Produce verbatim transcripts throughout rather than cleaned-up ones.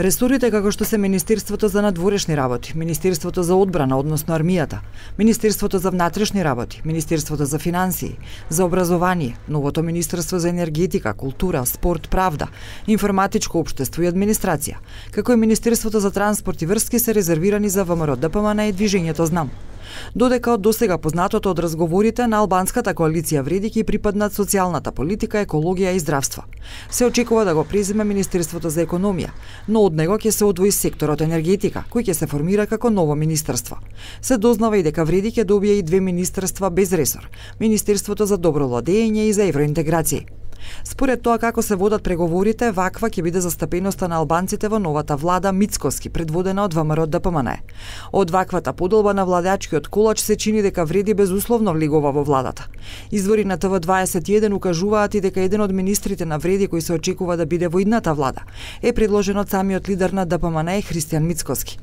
Ресорите како што се Министерството за надворешни работи, Министерството за одбрана, односно армијата, Министерството за внатрешни работи, Министерството за финансии, за образование, новото Министерство за енергетика, култура, спорт, правда, информатичко општество и администрација, како и Министерството за транспорт и врски се резервирани за ВМРО-ДПМНЕ и движењето Знам. Додека од досега познатото од разговорите на албанската коалиција Вреди ќе припаднат социјалната политика, екологија и здравство. Се очекува да го преземе Министерството за економија, но од него ќе се одвои секторот енергетика, кој ќе се формира како ново министерство. Се дознава и дека Вреди ќе добие и две министерства без ресор, Министерството за добро владење и за евроинтеграција. Според тоа како се водат преговорите, ваква ќе биде застапеноста на албанците во новата влада Мицковски, предводена од ВМРО-ДПМНЕ. Од ваквата поделба на владачкиот колач се чини дека Вреди безусловно влегува во владата. Извори на Т В дваесет и еден укажуваат и дека еден од министрите на Вреди кој се очекува да биде во идната влада е предложен од самиот лидер на Д П М Н Е Христијан Мицковски.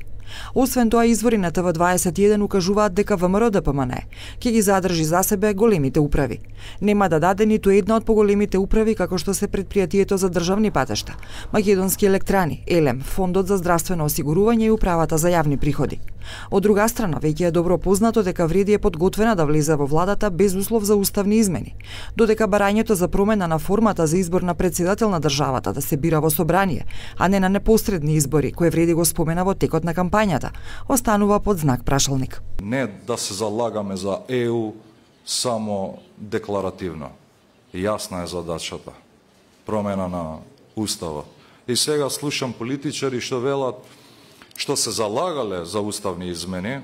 Освен тоа, извори на Т В дваесет и еден укажуваат дека ВМРО-ДПМНЕ ќе ги задржи за себе големите управи. Нема да даде ниту една од поголемите управи како што се предпријатието за државни патешта, Македонски електрани, Е Л Е М, Фондот за здравствено осигурување и Управата за јавни приходи. Од друга страна, веќе е добро познато дека Вреди е подготвена да влезе во владата без услов за уставни измени, додека барањето за промена на формата за избор на претседател на државата да се бира во собрание, а не на непосредни избори, кои Вреди го спомена во текот на кампањата, останува под знак прашалник. Не да се залагаме за Е У само декларативно. Јасна е задачата. Промена на устава. И сега слушам политичари што велат што се залагале за уставни измени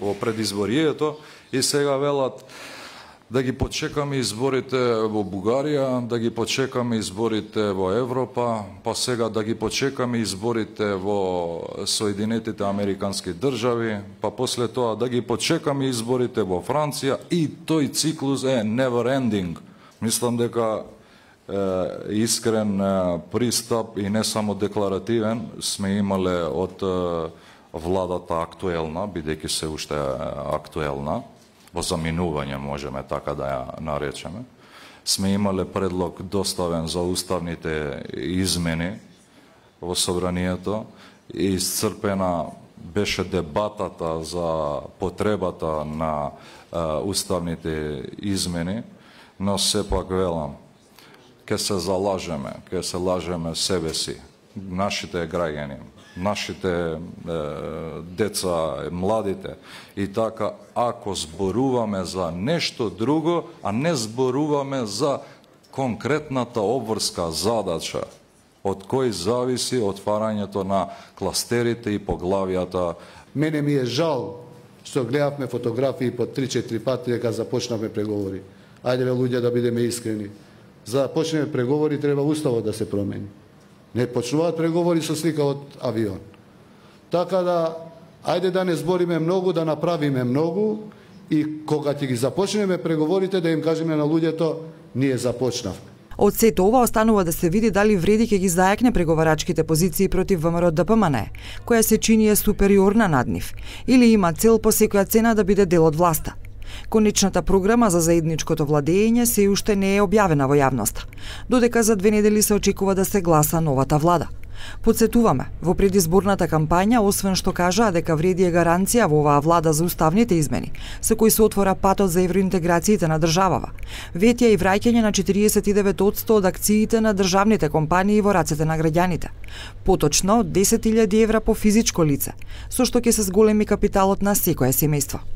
во предизборието и сега велат да ги почекаме изборите во Бугарија, да ги почекаме изборите во Европа, па сега да ги почекаме изборите во Соединетите Американски држави, па после тоа да ги почекаме изборите во Франција и тој циклус е never ending. Мислам дека искрен пристап и не само декларативен сме имале од владата актуелна, бидејќи се уште актуелна, во заминување можеме така да ја наречеме. Сме имале предлог доставен за уставните измени во собранието и исцрпена беше дебатата за потребата на уставните измени, но сепак велам, ке се залажеме, ке се лажеме себе си, нашите граѓани, нашите е, деца, младите. И така, ако зборуваме за нешто друго, а не зборуваме за конкретната обврска задача, од кој зависи отварањето на кластерите и поглавијата. Мене ми е жал што гледавме фотографии по три-четири пати дека започнаме преговори. Ајде ве луѓе да бидеме искрени. За да почнеме преговори треба уставот да се промени. Не почнуваат преговори со слика од авион. Така да, ајде да не збориме многу, да направиме многу и кога ќе ги започнеме преговорите да им кажеме на луѓето ние започнавме. Од сето ова останува да се види дали Вреди ќе ги зајакне преговарачките позиции против ВМРО-ДПМНЕ, која се чини е супериорна над нив, или има цел по секоја цена да биде дел од власта. Конечната програма за заедничкото владење се уште не е објавена во јавноста, додека за две недели се очекува да се гласа новата влада. Подсетуваме, во предизборната кампања, освен што кажаа дека Вреди е гаранција во оваа влада за уставните измени, со кои се отвора патот за евроинтеграциите на државава, веќе и враќање на четириесет и девет одсто од акциите на државните компании во рацете на граѓаните. Поточно, десет илјади евра по физичко лице, со што ќе се зголеми капиталот на секое семејство.